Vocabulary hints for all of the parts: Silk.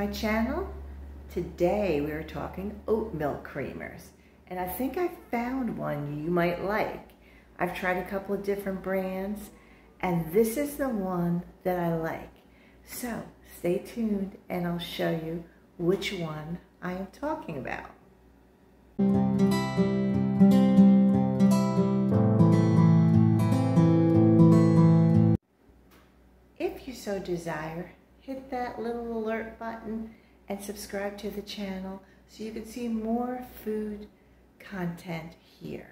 my channel. Today we are talking oat milk creamers, and I think I found one you might like. I've tried a couple of different brands, and this is the one that I like. So stay tuned and I'll show you which one I am talking about. If you so desire, hit that little alert button and subscribe to the channel so you can see more food content here.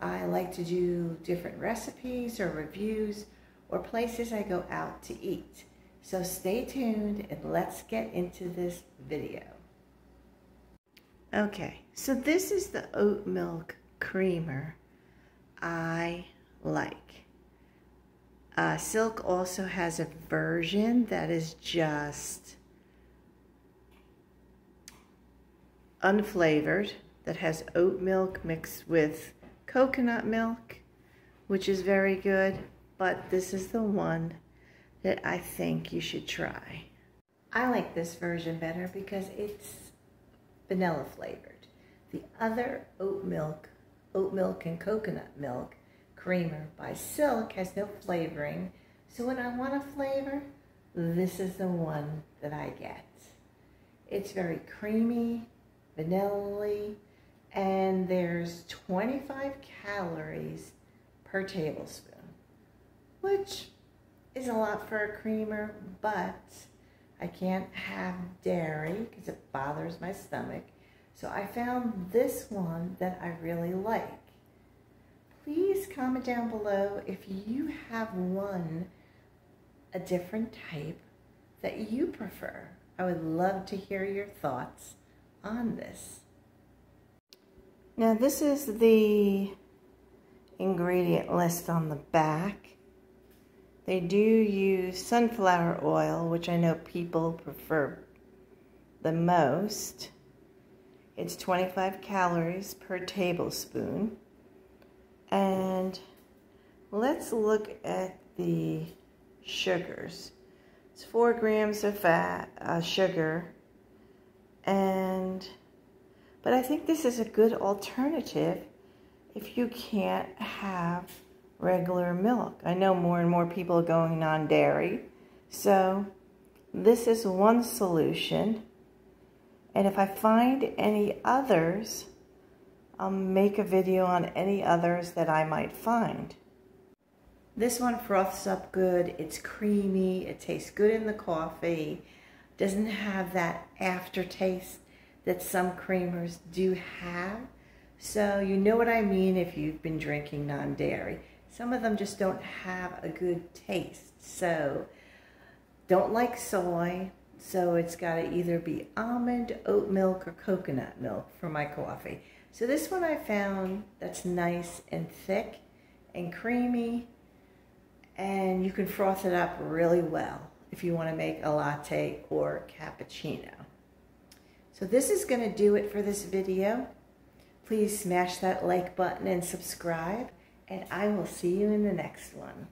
I like to do different recipes or reviews or places I go out to eat. So stay tuned and let's get into this video. Okay, so this is the oat milk creamer I like. Silk also has a version that is just unflavored, that has oat milk mixed with coconut milk, which is very good, but this is the one that I think you should try. I like this version better because it's vanilla flavored. The other oat milk and coconut milk creamer by Silk has no flavoring, so when I want a flavor, this is the one that I get. It's very creamy, vanilla-y, and there's 25 calories per tablespoon, which is a lot for a creamer, but I can't have dairy because it bothers my stomach. So I found this one that I really like. Please comment down below if you have a different type that you prefer. I would love to hear your thoughts on this. Now this is the ingredient list on the back. They do use sunflower oil, which I know people prefer the most. It's 25 calories per tablespoon. And let's look at the sugars. It's 4 grams of sugar. But I think this is a good alternative if you can't have regular milk. I know more and more people are going non-dairy, so this is one solution. And if I find any others, I'll make a video on any others that I might find. This one froths up good. It's creamy. It tastes good in the coffee. Doesn't have that aftertaste that some creamers do have. So you know what I mean if you've been drinking non-dairy. Some of them just don't have a good taste. So don't like soy. So it's got to either be almond, oat milk, or coconut milk for my coffee. So this one I found that's nice and thick and creamy. And you can froth it up really well if you want to make a latte or cappuccino. So this is going to do it for this video. Please smash that like button and subscribe, and I will see you in the next one.